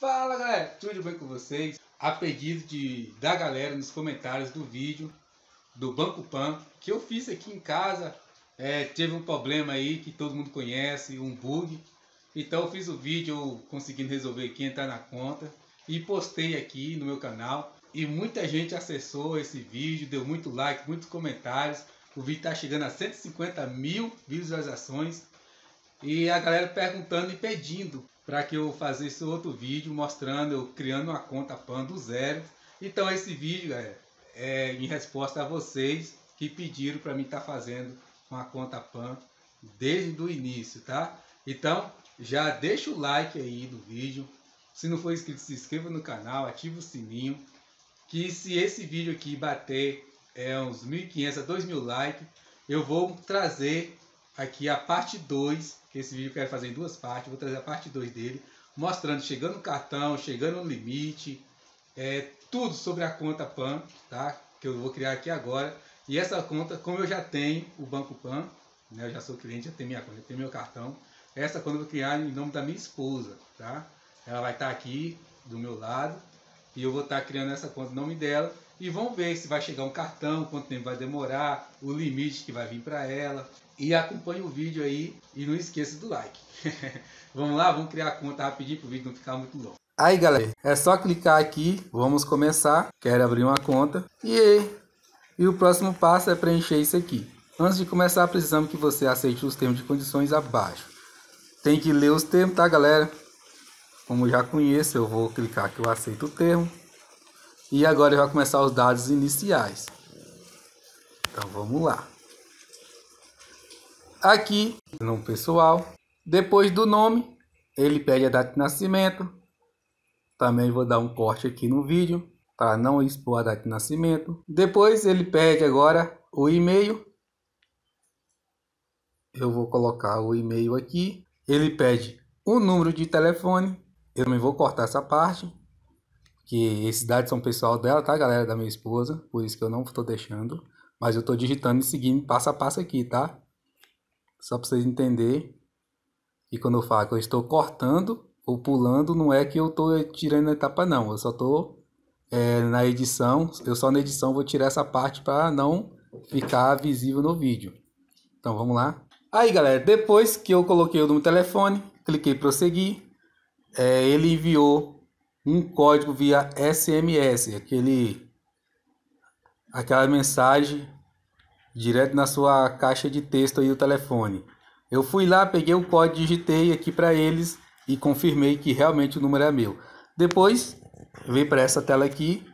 Fala galera, tudo bem com vocês? A pedido da galera nos comentários do vídeo do Banco Pan que eu fiz aqui em casa, teve um problema aí que todo mundo conhece, um bug. Então eu fiz o vídeo conseguindo resolver aqui, entrar na conta e postei aqui no meu canal. E muita gente acessou esse vídeo, deu muito like, muitos comentários. O vídeo está chegando a 150 mil visualizações. E a galera perguntando e pedindo para que eu fizesse outro vídeo mostrando eu criando uma conta PAN do zero. Então esse vídeo é em resposta a vocês que pediram para mim estar fazendo uma conta PAN desde o início, tá? Então já deixa o like aí do vídeo. Se não for inscrito, se inscreva no canal, ativa o sininho. Que se esse vídeo aqui bater uns 1.500 a 2.000 likes, eu vou trazer aqui a parte 2, que esse vídeo eu quero fazer em duas partes. Vou trazer a parte 2 dele, mostrando chegando no cartão, chegando no limite, tudo sobre a conta PAN, tá? Que eu vou criar aqui agora. E essa conta, como eu já tenho o Banco Pan, né? Eu já sou cliente, já tenho minha conta, já tenho meu cartão. Essa conta eu vou criar em nome da minha esposa, tá? Ela vai estar aqui do meu lado e eu vou estar criando essa conta em nome dela. E vamos ver se vai chegar um cartão, quanto tempo vai demorar, o limite que vai vir para ela. E acompanhe o vídeo aí e não esqueça do like. Vamos lá, vamos criar a conta rapidinho para o vídeo não ficar muito longo. Aí galera, é só clicar aqui, vamos começar. Quero abrir uma conta. E o próximo passo é preencher isso aqui. Antes de começar, precisamos que você aceite os termos de condições abaixo. Tem que ler os termos, tá galera? Como eu já conheço, eu vou clicar que eu aceito o termo. E agora vai começar os dados iniciais. Então vamos lá. Aqui, nome pessoal. Depois do nome, ele pede a data de nascimento. Também vou dar um corte aqui no vídeo para não expor a data de nascimento. Depois ele pede agora o e-mail. Eu vou colocar o e-mail aqui. Ele pede o número de telefone. Eu também vou cortar essa parte, que esses dados são pessoal dela, tá galera? Da minha esposa, por isso que eu não estou deixando. Mas eu estou digitando e seguindo passo a passo aqui, tá? Só para vocês entenderem. E quando eu falo que eu estou cortando ou pulando, não é que eu estou tirando a etapa não. Eu só estou na edição. Eu só na edição vou tirar essa parte para não ficar visível no vídeo. Então vamos lá. Aí galera, depois que eu coloquei o número do telefone, cliquei em prosseguir. Ele enviou um código via SMS. Aquela mensagem direto na sua caixa de texto aí do telefone. Eu fui lá, peguei o código, digitei aqui para eles e confirmei que realmente o número é meu. Depois, veio para essa tela aqui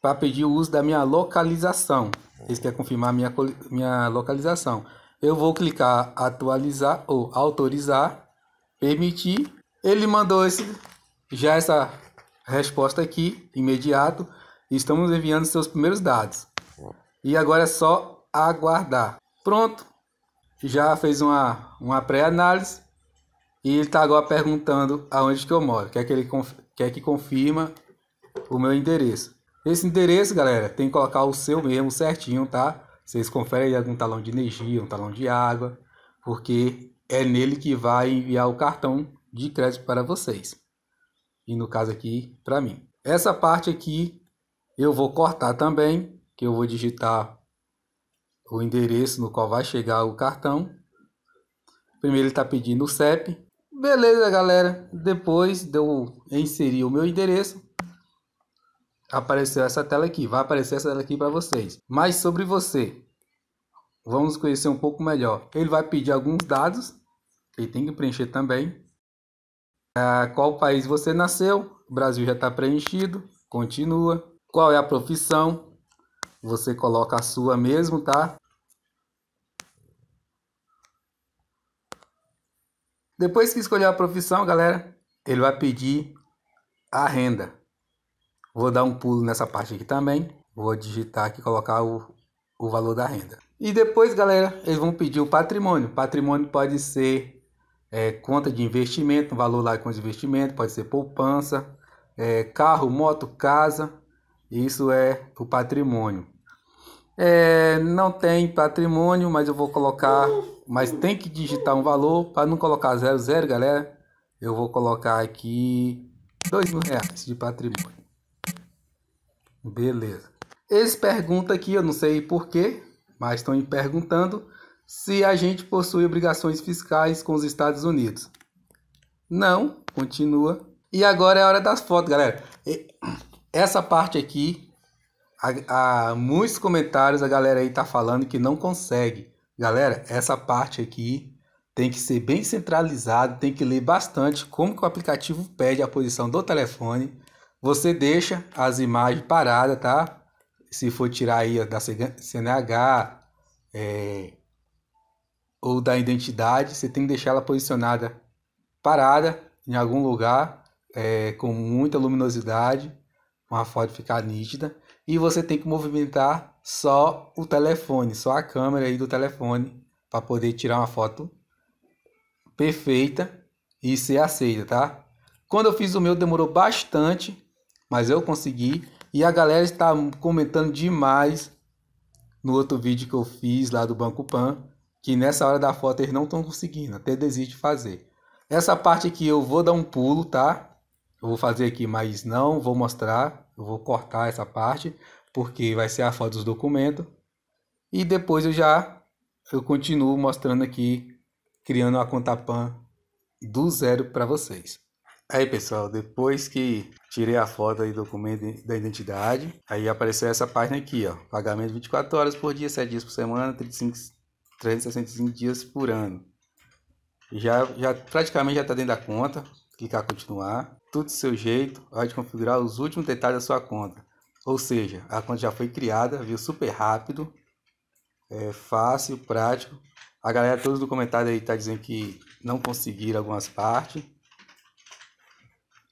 para pedir o uso da minha localização. Eles querem confirmar a minha localização. Eu vou clicar atualizar ou autorizar, permitir. Ele mandou essa resposta aqui, imediato. Estamos enviando seus primeiros dados. E agora é só aguardar. Pronto, já fez uma pré-análise e ele está agora perguntando aonde que eu moro, quer que confirma o meu endereço. Esse endereço, galera, tem que colocar o seu mesmo certinho, tá? Vocês conferem aí algum talão de energia, um talão de água, porque é nele que vai enviar o cartão de crédito para vocês. E no caso aqui, para mim. Essa parte aqui eu vou cortar também, que eu vou digitar o endereço no qual vai chegar o cartão. Primeiro ele está pedindo o CEP. Beleza, galera. Depois de eu inserir o meu endereço, apareceu essa tela aqui. Vai aparecer essa tela aqui para vocês. Mais sobre você, vamos conhecer um pouco melhor. Ele vai pedir alguns dados que tem que preencher também. Qual país você nasceu? O Brasil já está preenchido. Continua. Qual é a profissão? Você coloca a sua mesmo, tá? Depois que escolher a profissão, galera, ele vai pedir a renda. Vou dar um pulo nessa parte aqui também. Vou digitar aqui e colocar o valor da renda. E depois, galera, eles vão pedir o patrimônio. Patrimônio pode ser conta de investimento, valor lá de conta de investimento, pode ser poupança, carro, moto, casa. Isso é o patrimônio. Não tem patrimônio, mas eu vou colocar, mas tem que digitar um valor. Para não colocar 00, galera, eu vou colocar aqui R$2.000 de patrimônio. Beleza. Eles perguntam aqui, eu não sei porquê, mas estão me perguntando se a gente possui obrigações fiscais com os Estados Unidos. Não, continua. E agora é a hora das fotos, galera. Essa parte aqui, há muitos comentários, a galera aí tá falando que não consegue. Galera, essa parte aqui tem que ser bem centralizado, tem que ler bastante como que o aplicativo pede a posição do telefone. Você deixa as imagens paradas, tá? Se for tirar aí da CNH ou da identidade, você tem que deixar ela posicionada parada em algum lugar, com muita luminosidade, uma foto ficar nítida. E você tem que movimentar só o telefone, só a câmera aí do telefone, para poder tirar uma foto perfeita e ser aceita, tá? Quando eu fiz o meu demorou bastante, mas eu consegui. E a galera está comentando demais no outro vídeo que eu fiz lá do Banco Pan, que nessa hora da foto eles não estão conseguindo, até desiste de fazer. Essa parte aqui eu vou dar um pulo, tá? Eu vou fazer aqui, mas não vou mostrar, eu vou cortar essa parte, porque vai ser a foto dos documentos. E depois eu continuo mostrando aqui, criando uma conta PAN do zero para vocês. Aí, pessoal, depois que tirei a foto aí do documento da identidade, aí apareceu essa página aqui, ó. Pagamento 24 horas por dia, 7 dias por semana, 365 dias por ano. Já praticamente já tá dentro da conta. Clicar continuar. Tudo do seu jeito, pode configurar os últimos detalhes da sua conta. Ou seja, a conta já foi criada, viu? Super rápido. É fácil, prático. A galera, todos no comentário aí tá dizendo que não conseguiram algumas partes.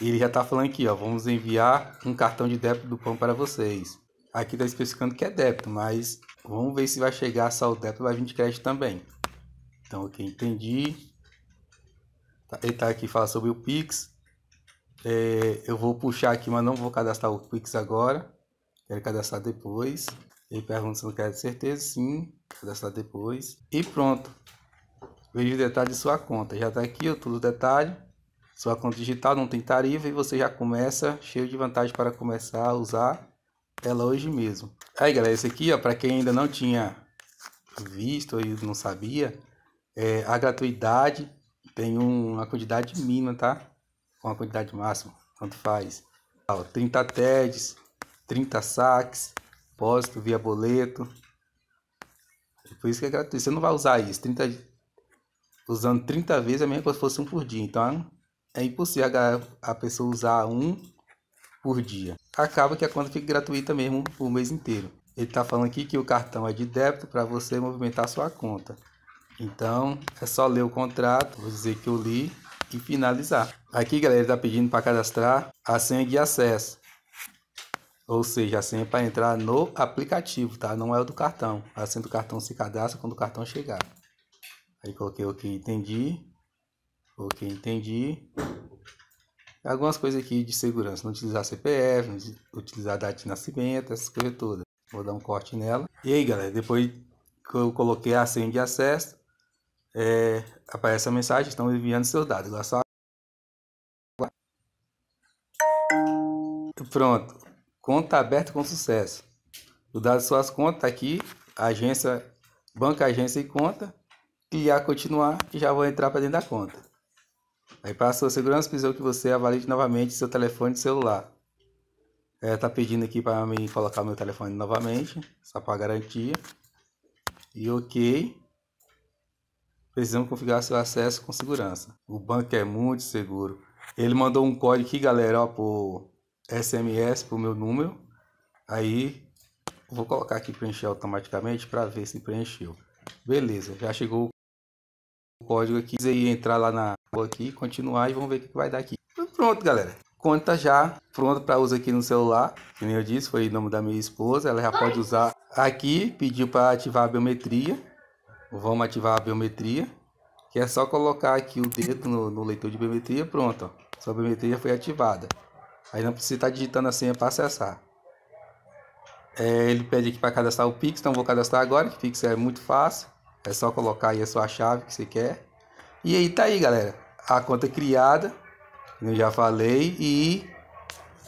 E ele já tá falando aqui, ó, vamos enviar um cartão de débito do PAN para vocês. Aqui tá especificando que é débito, mas vamos ver se vai chegar só o débito, vai vir de crédito também. Então, ok, entendi. Ele tá aqui, fala sobre o Pix. Eu vou puxar aqui, mas não vou cadastrar o Pix agora. Quero cadastrar depois. Ele pergunta se não quer ter certeza, sim, cadastrar depois. E pronto, veja o detalhe de sua conta, já está aqui, ó, tudo detalhe. Sua conta digital não tem tarifa e você já começa cheio de vantagem para começar a usar ela hoje mesmo. Aí galera, esse aqui, ó, para quem ainda não tinha visto e não sabia, a gratuidade tem uma quantidade mínima, tá? Com a quantidade máxima, quanto faz? Ó, 30 TEDs, 30 saques. Depósito via boleto, por isso que é gratuito. Você não vai usar isso 30 vezes, é mesmo que fosse um por dia. Então é impossível a pessoa usar um por dia. Acaba que a conta fica gratuita mesmo o mês inteiro. Ele tá falando aqui que o cartão é de débito para você movimentar a sua conta. Então é só ler o contrato, vou dizer que eu li e finalizar. Aqui galera, ele tá pedindo para cadastrar a senha de acesso. Ou seja, a senha é para entrar no aplicativo, tá? Não é o do cartão. A senha do cartão se cadastra quando o cartão chegar. Aí coloquei ok, entendi. Ok, entendi. Algumas coisas aqui de segurança. Não utilizar CPF, não utilizar data de nascimento, essas coisas todas. Vou dar um corte nela. E aí, galera, depois que eu coloquei a senha de acesso, aparece a mensagem, estão enviando seus dados. Agora só... Pronto. Conta aberta com sucesso. O dado de suas contas aqui, agência, banco, agência e conta. Clicar continuar e já vou entrar para dentro da conta. Aí para a sua segurança, precisa que você avalie novamente seu telefone celular. Tá pedindo aqui para mim colocar meu telefone novamente, só para garantia. E ok. Precisamos configurar seu acesso com segurança. O banco é muito seguro. Ele mandou um código aqui, galera, ó, por SMS para o meu número. Aí vou colocar aqui preencher automaticamente para ver se preencheu. Beleza, já chegou o código aqui. E entrar lá na aqui, continuar e vamos ver o que vai dar aqui. Pronto, galera, conta já pronta para uso aqui no celular. Que nem eu disse, foi em nome da minha esposa. Ela já pode usar aqui. Pediu para ativar a biometria. Vamos ativar a biometria, que é só colocar aqui o dedo no leitor de biometria. Pronto, ó. Sua biometria foi ativada. Aí não precisa estar digitando a senha para acessar. Ele pede aqui para cadastrar o Pix, então vou cadastrar agora, que o Pix é muito fácil. É só colocar aí a sua chave que você quer. E aí tá aí, galera, a conta criada. Eu já falei, e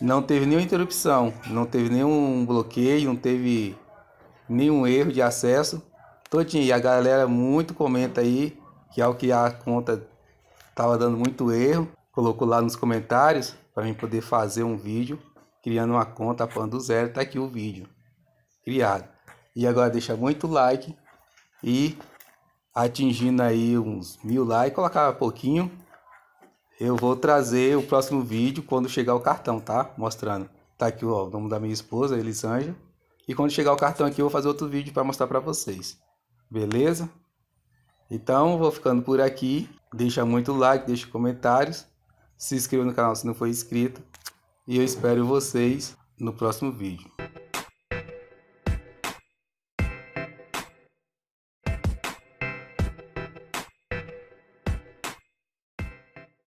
não teve nenhuma interrupção, não teve nenhum bloqueio, não teve nenhum erro de acesso. Todinho, e a galera muito comenta aí que é o que a conta estava dando muito erro. Colocou lá nos comentários para mim poder fazer um vídeo criando uma conta PAN do zero. Tá aqui o vídeo criado. E agora deixa muito like e atingindo aí uns 1000 likes, colocar pouquinho. Eu vou trazer o próximo vídeo quando chegar o cartão, tá? Mostrando. Tá aqui ó, o nome da minha esposa, Elisângela. E quando chegar o cartão aqui, eu vou fazer outro vídeo para mostrar para vocês. Beleza? Então, vou ficando por aqui. Deixa muito like, deixa comentários. Se inscreva no canal se não for inscrito. E eu espero vocês no próximo vídeo.